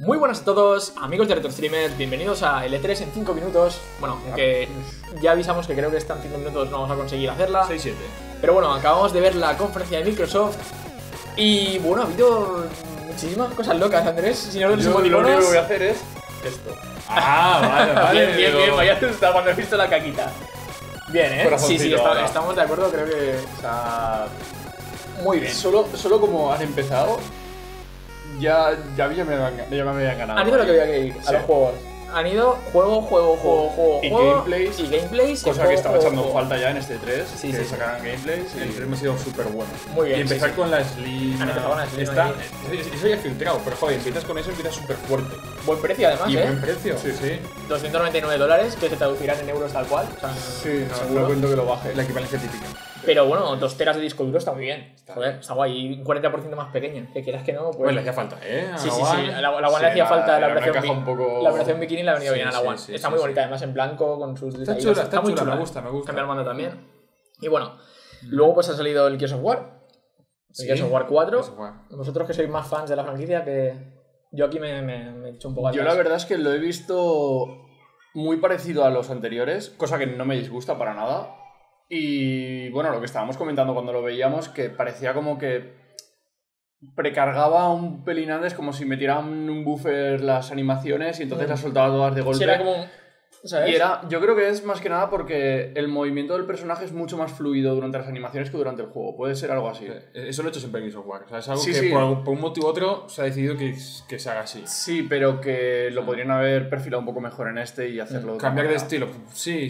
Muy buenas a todos, amigos de RetroStreamers, bienvenidos a E3 en 5 minutos. Bueno, aunque ya avisamos que creo que esta en 5 minutos no vamos a conseguir hacerla. 6-7. Pero bueno, acabamos de ver la conferencia de Microsoft y bueno, ha habido muchísimas cosas locas, Andrés. Si no, yo lo único que voy a hacer es esto. Ah, vale. bien, vaya asustado cuando he visto la caquita. Bien, sí, estamos de acuerdo, creo que... O sea, muy bien. Solo como has empezado... Ya me habían ganado. Han ido lo que había que ir, a los juegos. Han ido juego. Y gameplays. Cosa que estaba echando falta ya en este 3. Que sacaran gameplays. Y el 3 me ha sido súper bueno. Muy bien. Y empezar con la Slim. Han empezado con la Slim. Eso ya es filtrado, pero joder, empiezas con eso, empiezas súper fuerte. Buen precio además, y buen precio. Sí, sí. $299, que se traducirán en euros tal cual. O sea, sí, no cuento que lo baje. La equivalencia típica. Pero bueno, 2 teras de disco duro está muy bien. Joder, está guay. Un 40% más pequeña. Que quieras que no, pues... Bueno, le hacía falta, Sí. La One le hacía falta. La operación bikini le ha venido bien a la One. Está muy bonita, además, en blanco, con sus detalles. Está muy chula, me gusta. Cambiar mando también. Y bueno, luego pues ha salido el Gears of War. El Gears of War 4. Vosotros que sois más fans de la franquicia, que... Yo aquí me echo un poco atrás. Yo la verdad es que lo he visto muy parecido a los anteriores, cosa que no me disgusta para nada. Y bueno, lo que estábamos comentando cuando lo veíamos, que parecía como que precargaba un pelín antes, como si metieran un buffer las animaciones y entonces las soltaba todas de golpe. Sí, era como... ¿Sabes? Y era, yo creo que es más que nada porque el movimiento del personaje es mucho más fluido durante las animaciones que durante el juego. Puede ser algo así. Eso lo he hecho siempre en Gears of War. O sea, es algo que por un motivo u otro se ha decidido que se haga así. Sí, pero que lo podrían haber perfilado un poco mejor en este y hacerlo... Cambiar de estilo. Sí,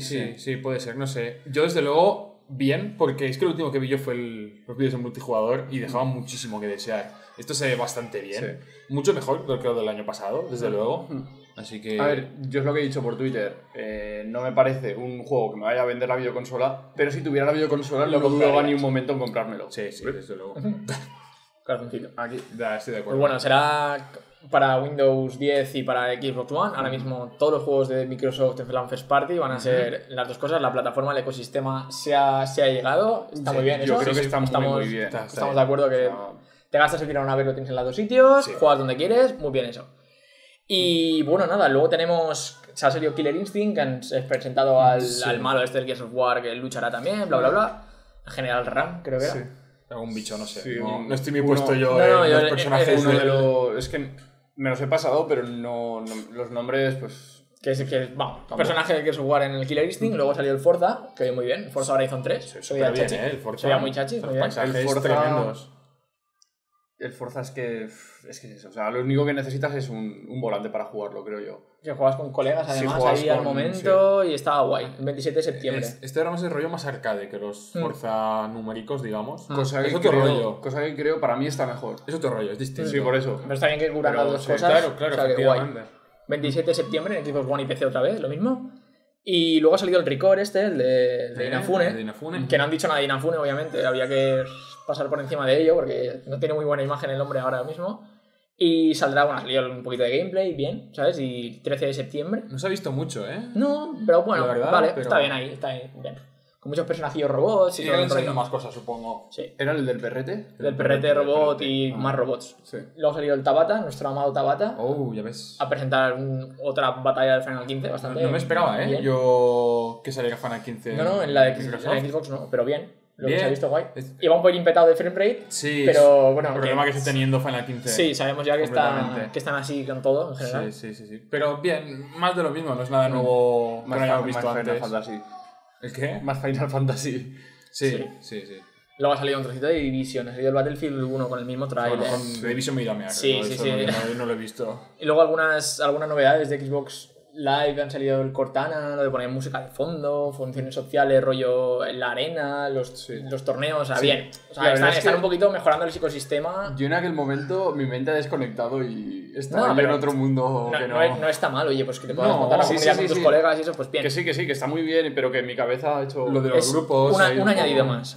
puede ser, no sé. Yo desde luego, bien, porque es que lo último que vi yo fue los vídeos en multijugador y dejaba muchísimo que desear. Esto se ve bastante bien. Sí. Mucho mejor que lo del año pasado, desde luego. Así que... A ver, yo es lo que he dicho por Twitter, no me parece un juego que me vaya a vender la videoconsola, pero si tuviera la videoconsola no dudaba ni un momento en comprármelo. Sí, desde luego. Cartoncito. Aquí, estoy de acuerdo. Pues bueno, será para Windows 10 y para Xbox One. Ahora mismo todos los juegos de Microsoft en plan First Party van a ser las dos cosas. La plataforma, el ecosistema se ha llegado. Está muy bien. Yo creo que estamos muy bien. Estamos de acuerdo que te gastas el dinero una vez, lo tienes en los dos sitios, juegas donde quieres, muy bien eso. Y bueno, nada, luego tenemos... Se ha salido Killer Instinct, que han presentado al malo este del Gears of War, que luchará también, bla, bla, bla. General Ram, creo que era. Algún bicho, no sé. Sí, no estoy muy puesto yo en los personajes. Es que me los he pasado, pero no los nombres, pues... Que personaje del Gears of War en el Killer Instinct. Luego salió el Forza, que muy bien. Forza Horizon 3. El Forza. Sería muy chachi. Los paisajes tremendos. El Forza es que es eso, o sea, lo único que necesitas es un volante para jugarlo, creo yo. Que juegas con colegas además ahí al momento y estaba guay, el 27 de septiembre. Este era más el rollo más arcade que los Forza numéricos, digamos. Cosa que creo para mí está mejor. Es otro rollo, es distinto. Sí, por eso. Pero está bien que curan las dos cosas. Claro, o sea, que guay. 27 de septiembre en Xbox One y PC otra vez, lo mismo. Y luego ha salido el Record el de Inafune. Que no han dicho nada de Inafune, obviamente. Había que pasar por encima de ello porque no tiene muy buena imagen el hombre ahora mismo. Y saldrá, bueno, ha salido un poquito de gameplay, bien, ¿sabes? Y 13 de septiembre. No se ha visto mucho, ¿eh? No, pero bueno, verdad, vale, pero... está bien ahí, bien. Con muchos personajillos robots y todo. Iban saliendo más cosas, supongo. Sí. ¿Era el del perrete? El del perrete robot. Y más robots. Sí. Luego ha salido el Tabata, nuestro amado Tabata. Oh, ya ves. A presentar otra batalla del Final XV bastante. No me esperaba, ¿eh? Bien. Yo que saliera Final XV. No, en la de Xbox no, pero bien. Lo que se ha visto guay. Iba un poquito petado de frame rate, pero bueno... El problema que está teniendo Final XV. Sí, sabemos ya que están así con todo, en general. Sí. Pero bien, más de lo mismo, no es nada nuevo que no hayamos visto antes. ¿El qué? Más Final Fantasy. Sí. Luego ha salido un trocito de Division. Ha salido el Battlefield 1 con el mismo trailer. Bueno, de Division me irá a mear. Sí. No lo he visto. Y luego algunas novedades de Xbox Live. Han salido el Cortana, lo de poner música de fondo, funciones sociales, rollo en la arena, los torneos. O sea, bien. O sea, están un poquito mejorando el ecosistema. Yo en aquel momento mi mente ha desconectado y... Pero en otro mundo que no está mal, oye, pues que te puedas montar la comunidad con tus colegas y eso, pues bien. Que sí, que está muy bien, pero que en mi cabeza ha hecho... Lo de los grupos... Un añadido más.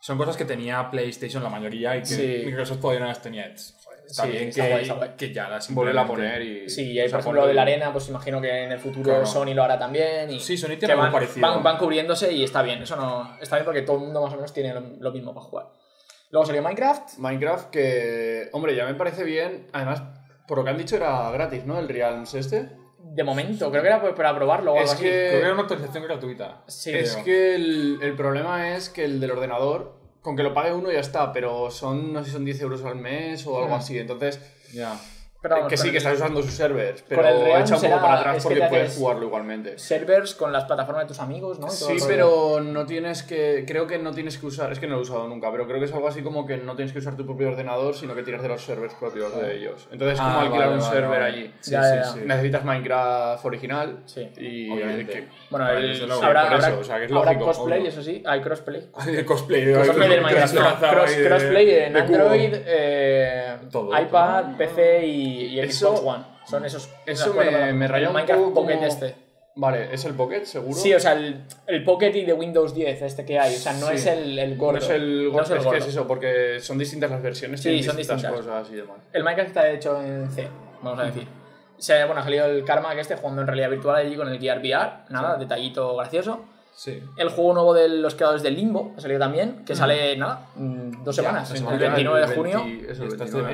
Son cosas que tenía PlayStation la mayoría y que Microsoft todavía no las tenía. Está bien que ya las vuelven a poner y... Sí, y hay, por ejemplo, lo de la arena, pues imagino que en el futuro Sony lo hará también. Y sí, Sony tiene algo parecido. Van cubriéndose y está bien. Eso no... Está bien porque todo el mundo más o menos tiene lo mismo para jugar. Luego salió Minecraft. Minecraft que... Hombre, ya me parece bien. Además... Por lo que han dicho era gratis, ¿no? El Realms este. De momento, creo que era para probarlo o algo así. Creo que era una actualización gratuita. Sí, es que el problema es que el del ordenador, con que lo pague uno ya está, pero son, no sé si son 10 euros al mes o algo así, entonces... Ya. Pero, que sí, que estás usando sus servers, pero echa un poco para atrás porque puedes jugarlo igualmente. Servers con las plataformas de tus amigos, ¿no? Sí, pero no tienes que... Creo que no tienes que usar... Es que no lo he usado nunca, pero creo que es algo así como que no tienes que usar tu propio ordenador, sino que tiras de los servers propios de ellos. Entonces, como alquilar un server allí. Sí. Necesitas Minecraft original. Sí, y obviamente. Bueno, habrá cosplay, eso sí. Hay crossplay. Cosplay del Minecraft. Crossplay en Android, iPad, PC y Xbox One. Son esos. Eso me rayó un Minecraft Pocket como... Vale, ¿es el Pocket, seguro? Sí, o sea, el Pocket y de Windows 10 este que hay. O sea, no es el gordo. No es el gordo, es que es eso, porque son distintas las versiones. Sí, son distintas cosas y demás. El Minecraft está hecho en C, vamos a decir. O sea, bueno, ha salido el Karma, que jugando en realidad virtual allí con el Gear VR. Nada, detallito gracioso. Sí. El juego nuevo de los creadores de Limbo ha salido también, que sale, nada, 2 semanas, el 29 de junio.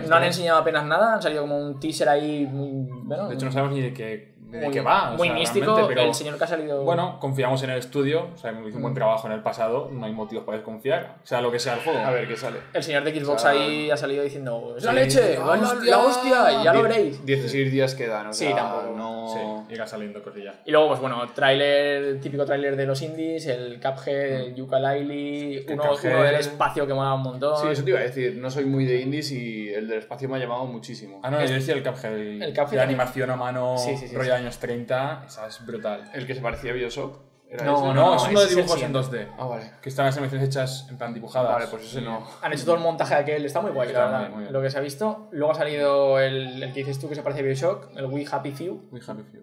No han enseñado apenas nada, han salido como un teaser ahí muy... Bueno, de hecho no sabemos ni de qué va. Muy místico, pero el señor que ha salido... Bueno, confiamos en el estudio, o sea, hizo un buen trabajo en el pasado, no hay motivos para desconfiar, o sea, lo que sea el juego. A ver qué sale. El señor de Xbox ahí ha salido diciendo, ¡es la leche! ¡La hostia! Y ya lo veréis. 16 días quedan, o sea... Sí, tampoco. Llega saliendo cosillas. Y luego, pues bueno, tráiler, típico tráiler de los indies, el Cuphead, el Yooka-Laylee, uno del espacio que mola un montón. Sí, eso te iba a decir, no soy muy de indies y el del espacio me ha llamado muchísimo. Ah, no, yo decía el Cuphead, la animación a mano, rollo de años 30, esa es brutal. El que se parecía a Bioshock. No, es uno de dibujos en 2D. Ah, vale. Que están las animaciones hechas en plan dibujadas. Vale, pues ese no. Han hecho todo el montaje de aquel, está muy guay, la verdad. Lo que se ha visto. Luego ha salido el que dices tú que se parece a Bioshock, el We Happy Few.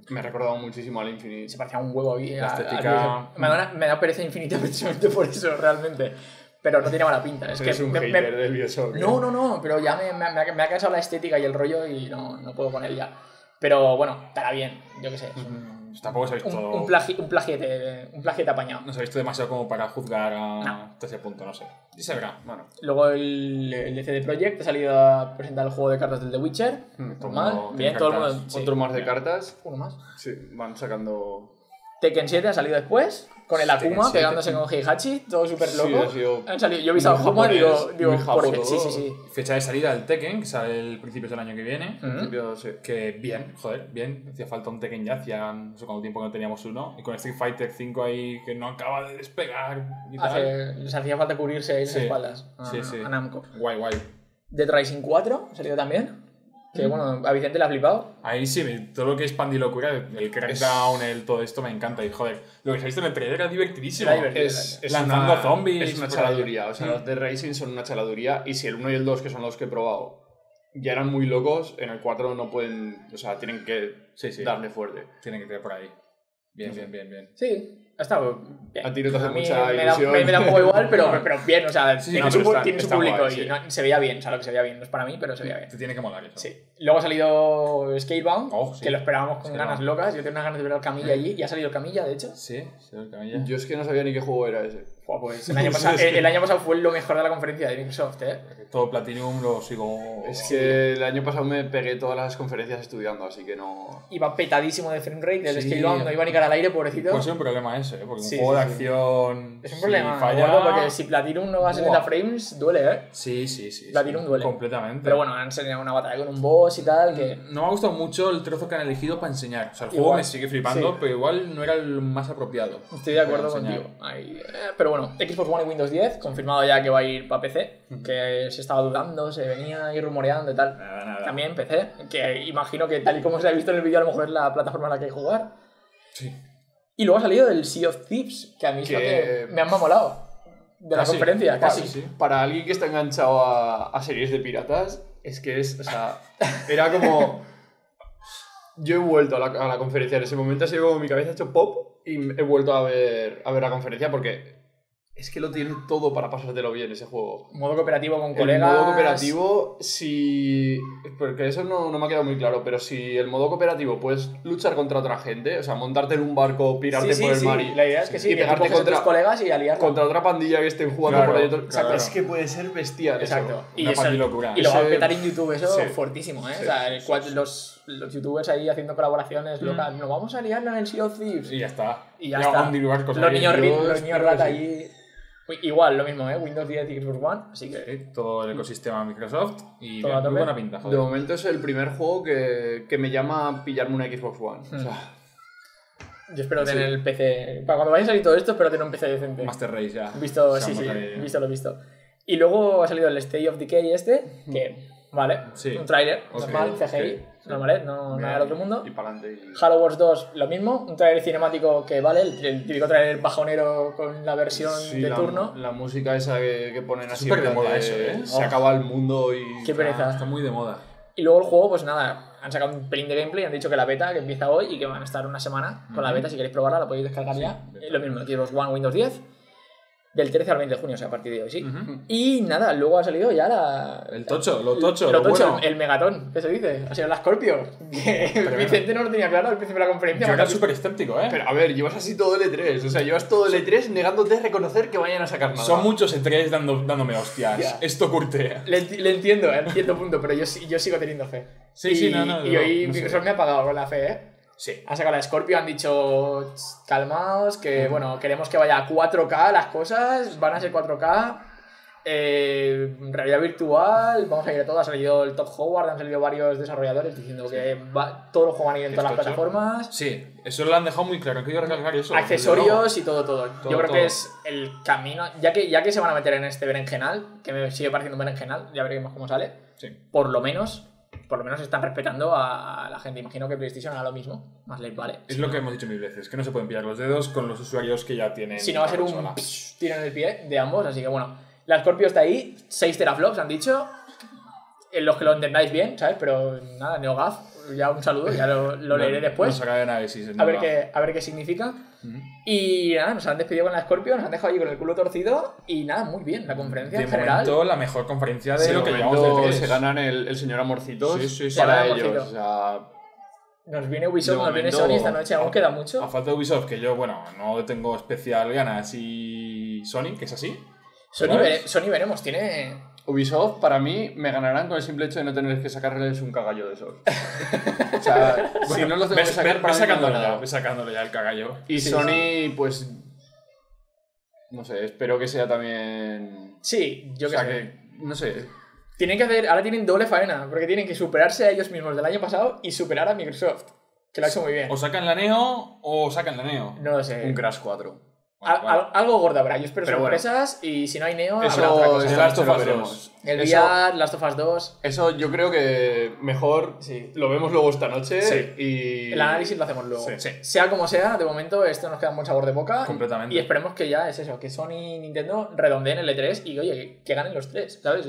Me ha recordado muchísimo al Infinite. Se parecía a un huevo ahí. La estética. Me da pereza Infinite precisamente por eso, realmente. Pero no tiene mala pinta. Es un hater del Bioshock. No, pero ya me ha cansado la estética y el rollo y no puedo con él ya. Pero bueno, estará bien, yo qué sé. Tampoco sabéis todo. Un plagiete apañado. No sabéis todo demasiado como para juzgar hasta ese punto, no sé. Y se verá, bueno. Luego el CD Projekt ha salido a presentar el juego de cartas del The Witcher. Normal. Bien, todo el mundo. Otro más de cartas. Uno más. Sí, van sacando. Tekken 7 ha salido después, con el Akuma pegándose con Heihachi, todo súper loco. Yo he visto al juego y digo, porque sí. Fecha de salida del Tekken, que sale el principio del año que viene. Que bien, hacía falta un Tekken ya, hacía no sé cuánto tiempo que no teníamos uno. Y con Street Fighter 5 ahí que no acaba de despegar y tal. Les hacía falta cubrirse ahí las espaldas a Namco. Guay. Dead Rising 4 ha salido también. Que bueno, a Vicente le ha flipado. Ahí sí, todo lo que es pandilocura, el Crackdown, todo esto me encanta. Y joder, lo que se ha visto en el trailer era divertidísimo. Es lanzando zombies. Es una chaladuría. O sea, los de Racing son una chaladuría. Y si el 1 y el 2, que son los que he probado, ya eran muy locos, en el 4 no pueden. O sea, tienen que darle fuerte. Tienen que tirar por ahí. Bien. Sí. A ti no te hace mucha ilusión. Me da un poco igual, pero bien, o sea, tiene su público y se veía bien, o sea, lo que se veía bien, no es para mí, pero se veía bien. Te tiene que molar eso. Sí. Luego ha salido Scalebound, que lo esperábamos con ganas locas, yo tenía unas ganas de ver al Camilla allí, y ha salido el Camilla, de hecho. Sí, salió el Camilla. Yo es que no sabía ni qué juego era ese. Pues el año pasado fue lo mejor de la conferencia de Microsoft, ¿eh? Todo Platinum lo sigo... Es que el año pasado me pegué todas las conferencias estudiando, así que no... Iba petadísimo de frame rate, el Scalebound no iba ni cara al aire, pobrecito. Puede ser un problema ese, porque un juego de acción... Es un problema, falla... porque si Platinum no va a 70 frames, duele, ¿eh? Sí. Platinum duele. Completamente. Pero bueno, han enseñado una batalla con un boss y tal, que... No me ha gustado mucho el trozo que han elegido para enseñar. O sea, el juego me sigue flipando, pero igual no era el más apropiado. Estoy de acuerdo contigo. Pero bueno, Xbox One y Windows 10, confirmado ya que va a ir para PC, que se estaba dudando, se venía ahí rumoreando y tal. Nada. También PC, que imagino que tal y como se ha visto en el vídeo, a lo mejor es la plataforma en la que hay que jugar. Sí. Y luego ha salido el Sea of Thieves, que a mí me han mamolado de la conferencia, casi. Sí. Para alguien que está enganchado a series de piratas, es que o sea, era como... Yo he vuelto a la conferencia en ese momento, ha sido como mi cabeza ha hecho pop y he vuelto a ver la conferencia porque... Es que lo tiene todo para pasártelo bien ese juego. Modo cooperativo con colegas. El modo cooperativo, si... Porque eso no me ha quedado muy claro, pero si el modo cooperativo puedes luchar contra otra gente, o sea, montarte en un barco, pirarte por el mar y... La idea es que y pegarte contra tus colegas y aliarlo. Contra otra pandilla que estén jugando por ahí. Otro... Claro. Es que puede ser bestial. Exacto. Eso. Una pandilla locura. Y lo va a petar en YouTube, eso fortísimo, ¿eh? Sí. O sea, los youtubers ahí haciendo colaboraciones locas. Nos vamos a liarla en el Sea of Thieves. Y ya está. Y ya está. Los niños rata ahí... Igual, lo mismo, ¿eh? Windows 10 y Xbox One, así que... Sí, todo el ecosistema Microsoft y muy buena pinta. Joder. De momento es el primer juego que me llama a pillarme una Xbox One. O sea... Yo espero tener el PC... Para cuando vaya a salir todo esto, espero tener un PC decente. Master Race ya. Visto, visto lo visto. Y luego ha salido el State of Decay este, que... Vale, un tráiler normal, CGI, normal, no nada del otro mundo. Y para adelante. Halo Wars 2, lo mismo, un tráiler cinemático que vale, el típico tráiler bajonero con la versión de turno. La música esa que ponen así. Súper de moda eso, ¿eh? Se acaba el mundo y... Qué pereza. Está muy de moda. Y luego el juego, pues nada, han sacado un pelín de gameplay, han dicho que la beta, que empieza hoy y que van a estar una semana con la beta, si queréis probarla la podéis descargar ya. Lo mismo, Xbox One, Windows 10. Del 13 al 20 de junio, o sea, a partir de hoy, sí. Y nada, luego ha salido ya la... El tocho, lo tocho, bueno. El megatón, ¿qué se dice? Ha sido la Scorpio. Vicente no lo tenía claro al principio de la conferencia. Yo era súper escéptico, ¿eh? Pero a ver, llevas así todo el E3, o sea, llevas todo el E3 negándote a reconocer que vayan a sacar nada. Son muchos E3 dándome hostias. Yeah. Esto curtea. Le entiendo, en cierto punto, pero yo sigo teniendo fe. Sí, y hoy Microsoft me ha pagado con la fe, ¿eh? Sí. Han sacado la Scorpio, han dicho calmaos, que bueno, queremos que vaya a 4K las cosas, van a ser 4K, realidad virtual, vamos a ir a todo. Ha salido el Todd Howard, han salido varios desarrolladores diciendo que todos los juegos van a ir en todas las plataformas. Sí, eso lo han dejado muy claro, quiero recalcar eso. Accesorios y todo. Yo creo que es el camino, ya que se van a meter en este berenjenal, que me sigue pareciendo un berenjenal, ya veremos cómo sale, por lo menos están respetando a la gente. Imagino que PlayStation hará lo mismo, más les vale. Es lo que hemos dicho mil veces, que no se pueden pillar los dedos con los usuarios que ya tienen. Si no, va a ser un tiro en el pie de ambos, así que bueno. La Scorpio está ahí, 6 teraflops han dicho, los que lo entendáis bien, ¿sabes? Pero nada, NeoGAF, ya un saludo, ya lo leeré después. Nos acaba de análisis, a ver qué significa. Y nada, nos han despedido con la Scorpio, nos han dejado allí con el culo torcido y nada, muy bien, la conferencia en general. De momento, la mejor conferencia de lo que llevamos de... Se ganan el señor Amorcitos para ellos. O sea, nos viene Ubisoft, nos viene Sony esta noche, aún queda mucho. A falta de Ubisoft, que yo, bueno, no tengo especial ganas, y Sony, que es así. Sony veremos, tiene... Ubisoft, para mí, me ganarán con el simple hecho de no tener que sacarles un cagallo de esos. O sea, bueno, si no los tengo que sacar, sacándole ya el cagallo. Y sí, Sony, pues... No sé, espero que sea también... Sí, yo que no sé... Tienen que hacer... Ahora tienen doble faena, porque tienen que superarse a ellos mismos del año pasado y superar a Microsoft, que lo ha hecho muy bien. O sacan la Neo, No lo sé. Un Crash 4. Algo gordo habrá, yo espero sorpresas, bueno, y si no hay Neo, eso, habrá otra cosa. El Last of Us 2. El VR, Last of Us 2. Eso yo creo que mejor lo vemos luego esta noche y... El análisis lo hacemos luego. Sí. Sea como sea, de momento esto nos queda un buen sabor de boca. Completamente. Y esperemos que ya es eso, que Sony y Nintendo redondeen el E3 y oye, que ganen los tres, ¿sabes?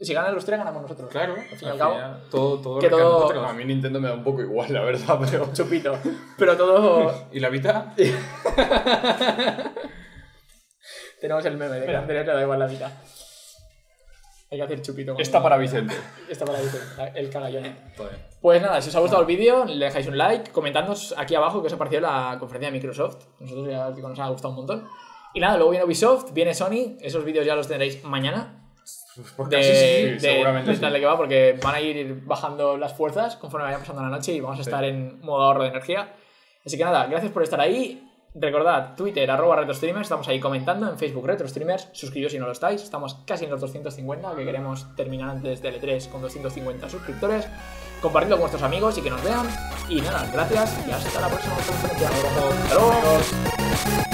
Si ganan los tres, ganamos nosotros. Claro. Al fin y al cabo. Todo... A mí Nintendo me da un poco igual, la verdad, pero... Chupito. Pero todo... ¿Y la Vita? Tenemos el meme de que Andrés le da igual la vida. Hay que hacer chupito. Está para Vicente. Está para Vicente, el cagallón. Pues nada, si os ha gustado el vídeo, le dejáis un like, comentadnos aquí abajo qué os ha parecido la conferencia de Microsoft. Nosotros ya nos ha gustado un montón. Y nada, luego viene Ubisoft, viene Sony, esos vídeos ya los tendréis mañana. Seguramente tal de que va, porque van a ir bajando las fuerzas conforme vaya pasando la noche y vamos a estar en modo ahorro de energía. Así que nada, gracias por estar ahí. Recordad, Twitter, @RetroStreamers, estamos ahí comentando, en Facebook RetroStreamers, suscribíos si no lo estáis, estamos casi en los 250, que queremos terminar antes del E3 con 250 suscriptores, compartidlo con vuestros amigos y que nos vean, y nada, gracias y hasta la próxima conferencia. ¡Hasta luego!